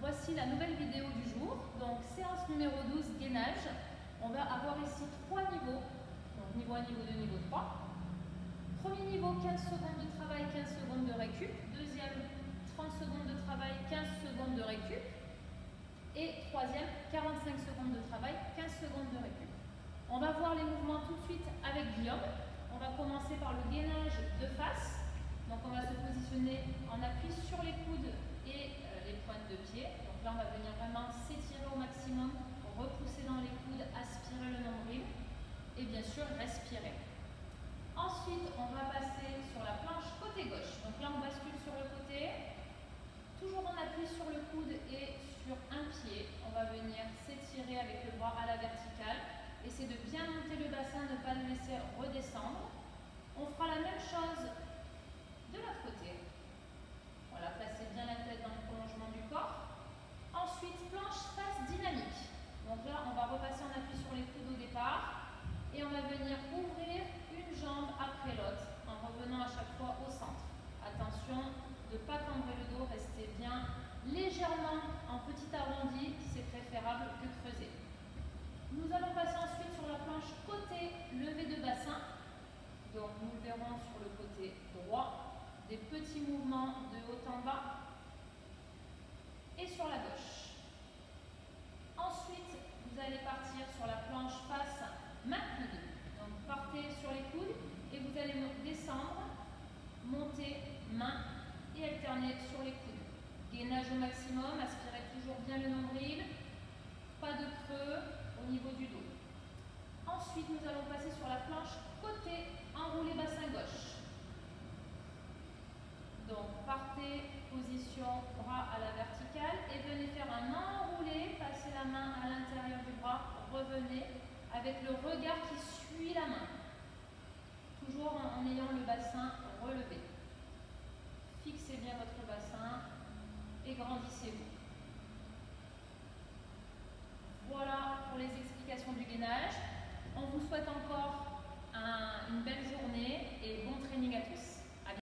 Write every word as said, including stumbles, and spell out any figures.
Voici la nouvelle vidéo du jour, donc séance numéro douze, gainage. On va avoir ici trois niveaux, donc niveau un, niveau deux, niveau trois. Premier niveau, quinze secondes de travail, quinze secondes de récup. Deuxième, trente secondes de travail, quinze secondes de récup. Et troisième, quarante-cinq secondes de travail, quinze secondes de récup. On va voir les mouvements tout de suite avec Guillaume. On va commencer par le gainage de face. Donc on va se positionner en appui sur les coudes et les pointes de pied. Donc là on va venir vraiment s'étirer au maximum, repousser dans les coudes, aspirer le nombril et bien sûr respirer. Ensuite on va passer sur la planche côté gauche. Donc là on bascule sur le côté, toujours en appui sur le coude et sur un pied. On va venir s'étirer avec le bras à la verticale. Essayez de bien monter le bassin, ne pas le laisser redescendre. On fera la même chose de l'autre côté. Voilà, placez bien la tête dans le prolongement du corps. Ensuite, planche face dynamique. Donc là, on va repasser en appui sur les coudes au départ. Et on va venir ouvrir une jambe après l'autre, en revenant à chaque fois au centre. Attention de ne pas cambrer le dos, restez bien légèrement en petit arrondi, c'est préférable que creuser. Nous allons passer ensuite sur la planche côté levée de bassin. Donc nous le verrons sur le côté droit. Des petits mouvements de haut en bas et sur la gauche. Ensuite, vous allez partir sur la planche face main coude. Donc, vous partez sur les coudes et vous allez descendre, monter main et alterner sur les coudes. Gainage au maximum, aspirez toujours bien le nombril, pas de creux au niveau du dos. Ensuite, nous allons passer sur la planche côté enroulé bassin gauche. Donc partez, position bras à la verticale et venez faire un enroulé, passez la main à l'intérieur du bras, revenez avec le regard qui suit la main, toujours en, en ayant le bassin relevé. Fixez bien votre bassin et grandissez-vous. Voilà pour les explications du gainage. On vous souhaite encore